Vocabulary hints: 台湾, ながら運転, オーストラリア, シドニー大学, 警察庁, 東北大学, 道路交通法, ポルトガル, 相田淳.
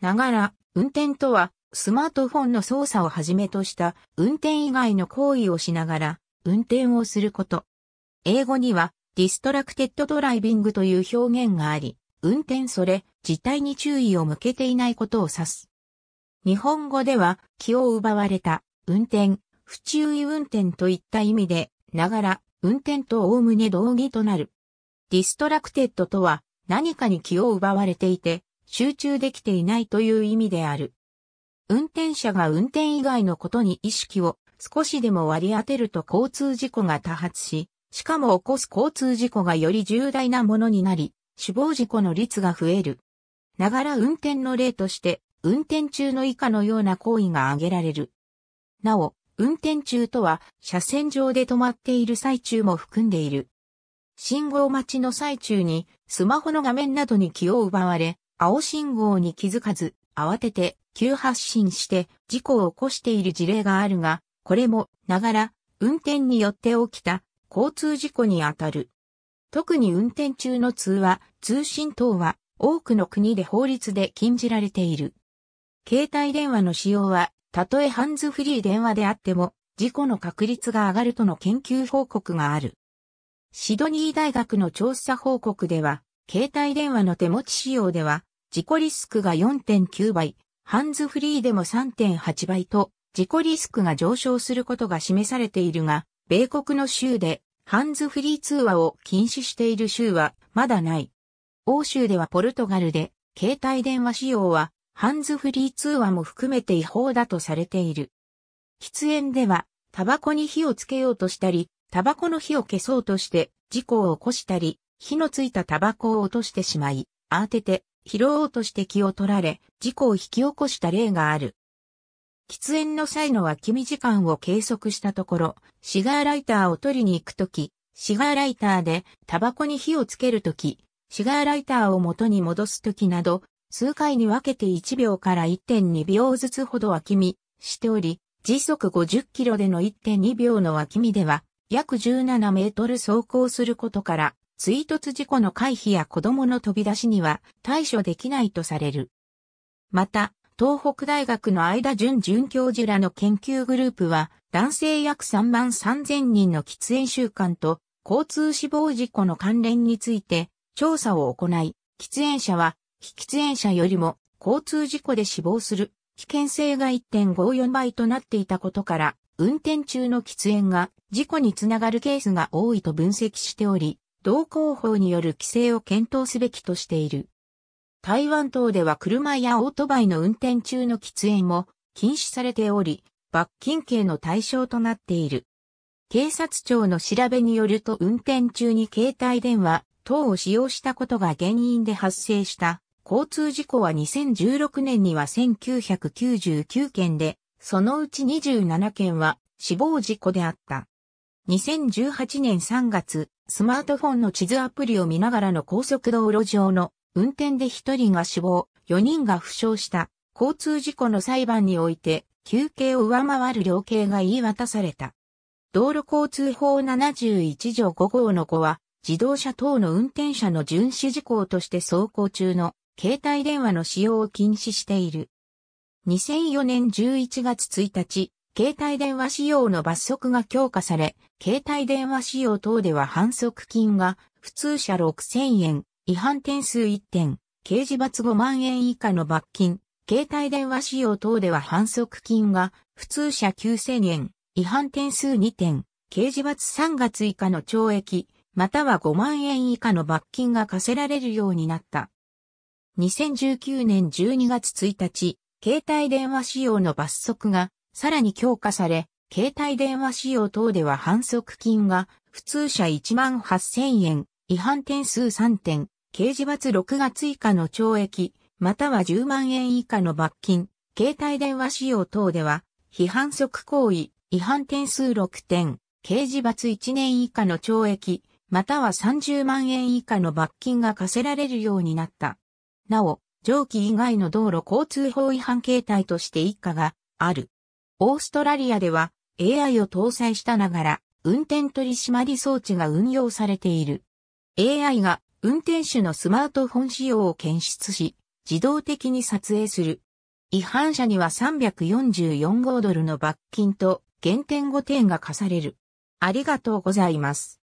ながら、運転とは、スマートフォンの操作をはじめとした、運転以外の行為をしながら、運転をすること。英語には、ディストラクテッドドライビングという表現があり、運転それ自体に注意を向けていないことを指す。日本語では、気を奪われた、運転、不注意運転といった意味で、ながら、運転とおおむね同義となる。ディストラクテッドとは、何かに気を奪われていて、集中できていないという意味である。運転者が運転以外のことに意識を少しでも割り当てると交通事故が多発し、しかも起こす交通事故がより重大なものになり、死亡事故の率が増える。ながら運転の例として、運転中の以下のような行為が挙げられる。なお、運転中とは、車線上で止まっている最中も含んでいる。信号待ちの最中に、スマホの画面などに気を奪われ、青信号に気づかず、慌てて、急発進して事故を起こしている事例があるが、これも、ながら、運転によって起きた交通事故にあたる。特に運転中の通話、通信等は多くの国で法律で禁じられている。携帯電話の使用は、たとえハンズフリー電話であっても、事故の確率が上がるとの研究報告がある。シドニー大学の調査報告では、携帯電話の手持ち使用では、事故リスクが 4.9 倍。ハンズフリーでも 3.8 倍と、事故リスクが上昇することが示されているが、米国の州で、ハンズフリー通話を禁止している州は、まだない。欧州ではポルトガルで、携帯電話使用は、ハンズフリー通話も含めて違法だとされている。喫煙では、タバコに火をつけようとしたり、タバコの火を消そうとして、事故を起こしたり、火のついたタバコを落としてしまい、慌てて、拾おうとして気を取られ、事故を引き起こした例がある。喫煙の際の空き身時間を計測したところ、シガーライターを取りに行くとき、シガーライターでタバコに火をつけるとき、シガーライターを元に戻すときなど、数回に分けて1秒から 1.2 秒ずつほど空き身しており、時速50キロでの 1.2 秒の空き身では、約17メートル走行することから、追突事故の回避や子供の飛び出しには対処できないとされる。また、東北大学の相田淳准教授らの研究グループは、男性約3万3000人の喫煙習慣と交通死亡事故の関連について調査を行い、喫煙者は非喫煙者よりも交通事故で死亡する危険性が 1.54 倍となっていたことから、運転中の喫煙が事故につながるケースが多いと分析しており、道交法による規制を検討すべきとしている。台湾等では車やオートバイの運転中の喫煙も禁止されており、罰金刑の対象となっている。警察庁の調べによると運転中に携帯電話等を使用したことが原因で発生した交通事故は2016年には1999件で、そのうち27件は死亡事故であった。2018年3月、スマートフォンの地図アプリを見ながらの高速道路上の運転で1人が死亡、4人が負傷した交通事故の裁判において求刑を上回る量刑が言い渡された。道路交通法71条5号の5は自動車等の運転者の遵守事項として走行中の携帯電話の使用を禁止している。2004年11月1日、携帯電話使用の罰則が強化され、携帯電話使用等では反則金が普通車6000円、違反点数1点、刑事罰5万円以下の罰金、携帯電話使用等では反則金が普通車9000円、違反点数2点、刑事罰3月以下の懲役、または5万円以下の罰金が科せられるようになった。2019年12月1日、携帯電話使用の罰則がさらに強化され、携帯電話使用等では反則金が普通車 18,000 円、違反点数3点、刑事罰6月以下の懲役、または10万円以下の罰金、携帯電話使用等では、非反則行為、違反点数6点、刑事罰1年以下の懲役、または30万円以下の罰金が科せられるようになった。なお、上記以外の道路交通法違反形態として以下がある。オーストラリアでは AI を搭載したながら運転取締り装置が運用されている。AI が運転手のスマートフォン使用を検出し、自動的に撮影する。違反者には344号ドルの罰金と減点5点が課される。ありがとうございます。